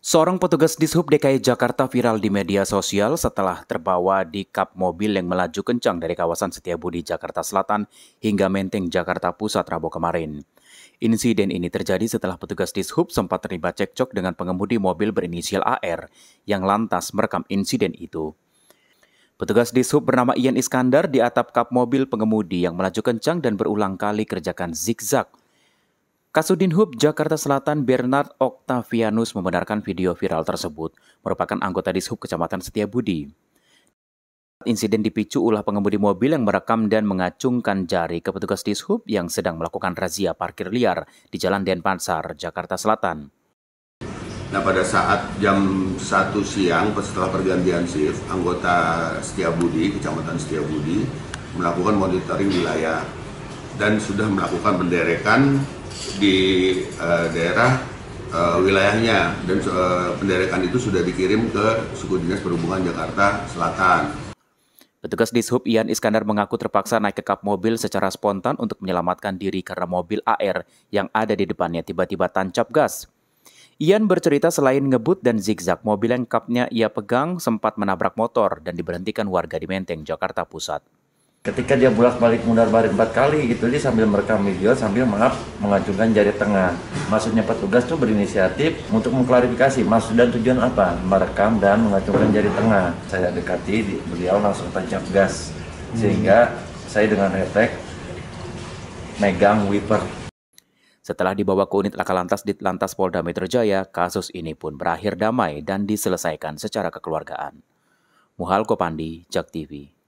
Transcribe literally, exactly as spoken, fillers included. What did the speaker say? Seorang petugas Dishub D K I Jakarta viral di media sosial setelah terbawa di kap mobil yang melaju kencang dari kawasan Setiabudi, Jakarta Selatan hingga Menteng, Jakarta Pusat, Rabu kemarin. Insiden ini terjadi setelah petugas Dishub sempat terlibat cekcok dengan pengemudi mobil berinisial A R yang lantas merekam insiden itu. Petugas Dishub bernama Ian Iskandar di atap kap mobil pengemudi yang melaju kencang dan berulang kali kerjakan zigzag. Kasudinhub Jakarta Selatan Bernard Octavianus membenarkan video viral tersebut merupakan anggota Dishub Kecamatan Setiabudi. Insiden dipicu ulah pengemudi mobil yang merekam dan mengacungkan jari ke petugas Dishub yang sedang melakukan razia parkir liar di Jalan Denpasar, Jakarta Selatan. Nah, pada saat jam satu siang setelah pergantian shift, anggota Setiabudi Kecamatan Setiabudi melakukan monitoring wilayah dan sudah melakukan penderekan di uh, daerah uh, wilayahnya, dan uh, penderekan itu sudah dikirim ke Suku Dinas Perhubungan Jakarta Selatan. Petugas Dishub Ian Iskandar mengaku terpaksa naik ke kap mobil secara spontan untuk menyelamatkan diri karena mobil A R yang ada di depannya tiba-tiba tancap gas. Ian bercerita selain ngebut dan zigzag, mobil yang kapnya ia pegang sempat menabrak motor dan diberhentikan warga di Menteng, Jakarta Pusat. Ketika dia bolak-balik mundar-balik empat kali gitu, dia sambil merekam video sambil maaf mengacungkan jari tengah. Maksudnya petugas tuh berinisiatif untuk mengklarifikasi maksud dan tujuan apa merekam dan mengacungkan jari tengah. Saya dekati, beliau langsung tancap gas, sehingga saya dengan refleks megang wiper. Setelah dibawa ke unit lakalantas di Lantas Polda Metro Jaya, kasus ini pun berakhir damai dan diselesaikan secara kekeluargaan. Muhalko Pandi, Jak T V.